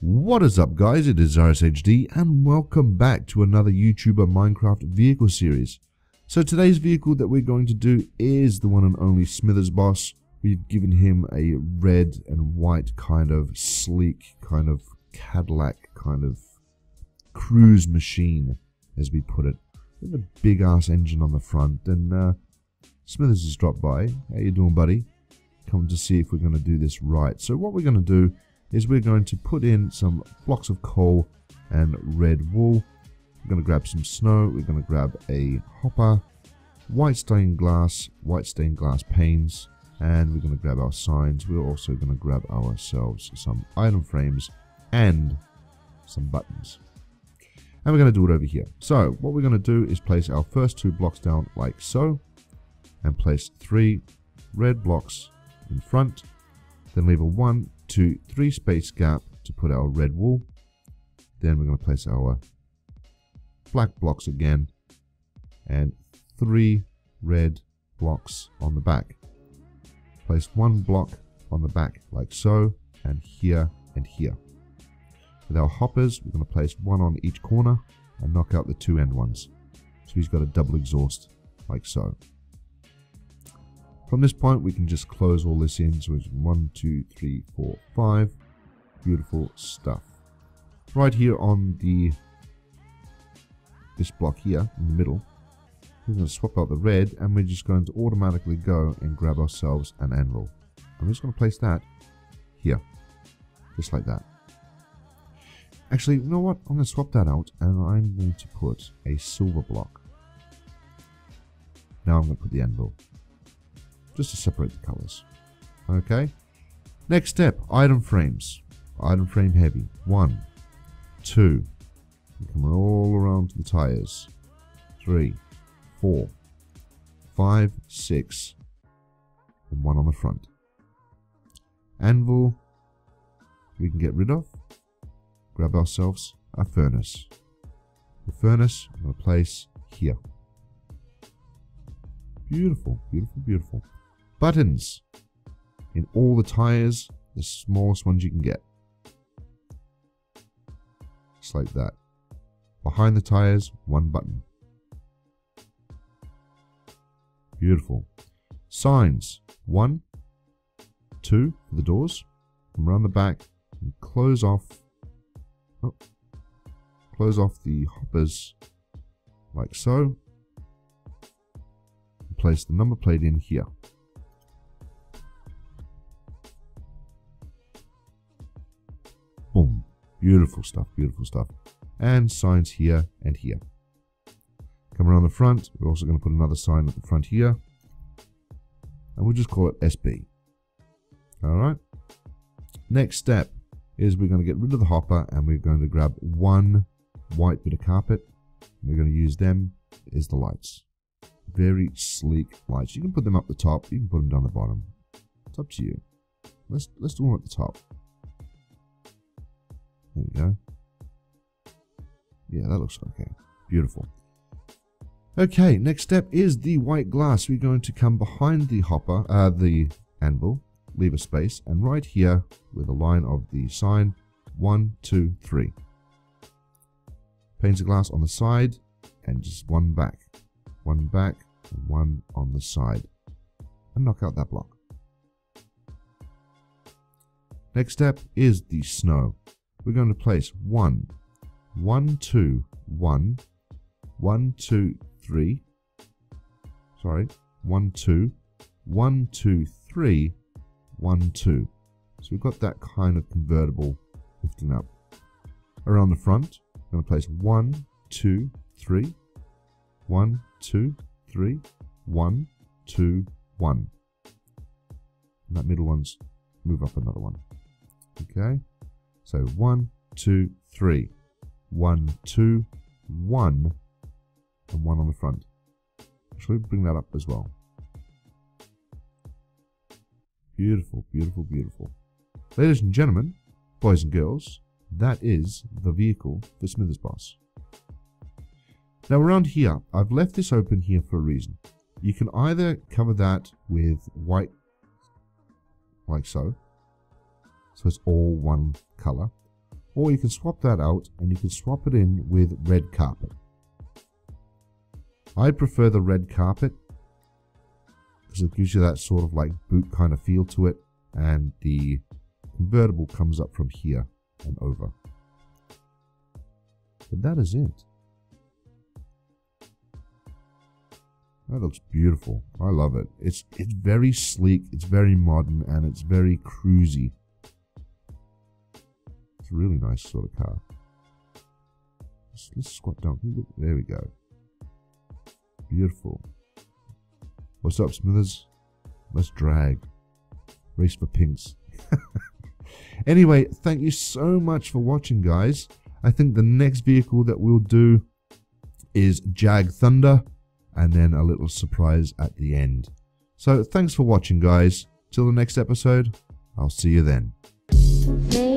What is up, guys? It is ZariusHD and welcome back to another YouTuber Minecraft vehicle series. So today's vehicle that we're going to do is the one and only Smithers Boss. We've given him a red and white kind of sleek, kind of Cadillac, kind of cruise machine, as we put it, with a big ass engine on the front. And Smithers has dropped by. How you doing, buddy? Come to see if we're going to do this right. So what we're going to do is we're going to put in some blocks of coal and red wool. We're going to grab some snow. We're going to grab a hopper, white stained glass panes, and we're going to grab our signs. We're also going to grab ourselves some item frames and some buttons. And we're going to do it over here. So what we're going to do is place our first two blocks down like so, and place three red blocks in front. Then leave a 1, 2, 3 space gap to put our red wool. Then we're going to place our black blocks again and three red blocks on the back. Place one block on the back like so, and here and here. With our hoppers, we're going to place one on each corner and knock out the two end ones. So he's got a double exhaust like so. From this point, we can just close all this in. So it's 1, 2, 3, 4, 5. Beautiful stuff. Right here on this block here in the middle, we're going to swap out the red, and we're just going to automatically go and grab ourselves an anvil. I'm just going to place that here, just like that. Actually, you know what? I'm going to swap that out, and I'm going to put a silver block. Now I'm going to put the anvil, just to separate the colors. Okay, next step, item frames. Item frame heavy, 1, 2, coming all around to the tires, 3, 4, 5, 6, and one on the front. Anvil we can get rid of, grab ourselves a furnace. The furnace I'm going to place here. Beautiful, beautiful, beautiful. Buttons in all the tires, the smallest ones you can get, just like that. Behind the tires, one button. Beautiful. Signs, 1, 2 for the doors, come around the back and close off. Oh, close off the hoppers like so, and place the number plate in here. Boom. Beautiful stuff, beautiful stuff. And signs here and here. Come around the front, we're also going to put another sign at the front here, and we'll just call it SB. Alright, next step is we're going to get rid of the hopper, and we're going to grab one white bit of carpet, and we're going to use them as the lights. Very sleek lights. You can put them up the top, you can put them down the bottom, it's up to you. Let's do one at the top. There we go. Yeah, that looks okay. Beautiful. Okay, next step is the white glass. We're going to come behind the hopper, the anvil, leave a space, and right here with a line of the sign, 1, 2, 3. Panes of glass on the side, and just one back, and one on the side, and knock out that block. Next step is the snow. We're going to place 1, 1, 2, 1, 1, 2, 3. Sorry, 1, 2, 1, 2, 3, 1, 2. So we've got that kind of convertible lifting up. Around the front, we're going to place 1, 2, 3. 1, 2, 3. 1, 2, 1. And that middle one's move up another one. Okay. So 1, 2, 3. 1, 2, 1, and one on the front. Shall we bring that up as well? Beautiful, beautiful, beautiful. Ladies and gentlemen, boys and girls, that is the vehicle for Smithers Boss. Now around here, I've left this open here for a reason. You can either cover that with white, like so, so it's all one color, or you can swap that out and you can swap it in with red carpet. I prefer the red carpet because it gives you that sort of like boot kind of feel to it, and the convertible comes up from here and over. But that is it. That looks beautiful. I love it. It's very sleek, it's very modern, and it's very cruisy. It's a really nice sort of car. Let's squat down. There we go. Beautiful. What's up, Smithers? Let's drag. Race for pinks. Anyway, thank you so much for watching, guys. I think the next vehicle that we'll do is Jag Thunder, and then a little surprise at the end. So thanks for watching, guys. Till the next episode, I'll see you then.